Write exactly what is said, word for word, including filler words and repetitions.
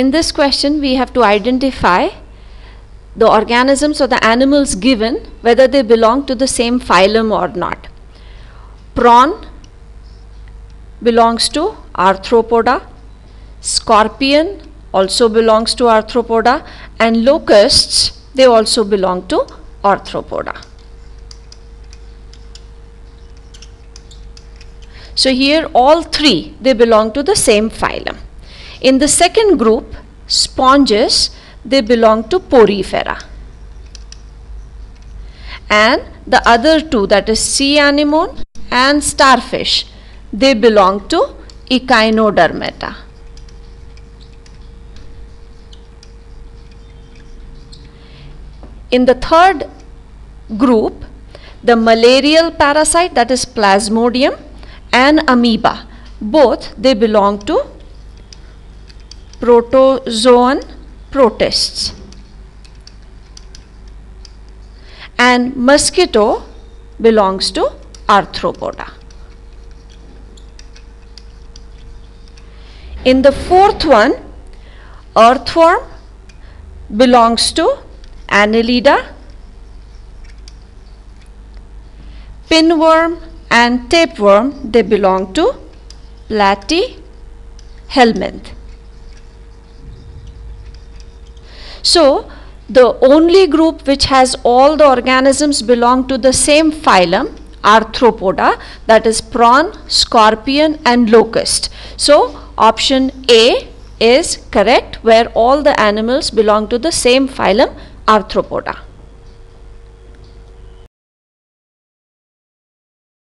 in this question we have to identify the organisms or the animals given, whether they belong to the same phylum or not. Prawn belongs to Arthropoda, scorpion also belongs to Arthropoda, and locusts, they also belong to Arthropoda. So here all three, they belong to the same phylum. In the second group, sponges, they belong to Porifera, and the other two, that is sea anemone and starfish, they belong to Echinodermata. In the third group, the malarial parasite, that is Plasmodium, and amoeba, both they belong to Protozoan protists. And mosquito belongs to Arthropoda. In the fourth one, earthworm belongs to Annelida, pinworm and tapeworm, they belong to Platyhelminth. So the only group which has all the organisms belong to the same phylum, Arthropoda, that is prawn, scorpion and locust. So option A is correct, where all the animals belong to the same phylum, Arthropoda.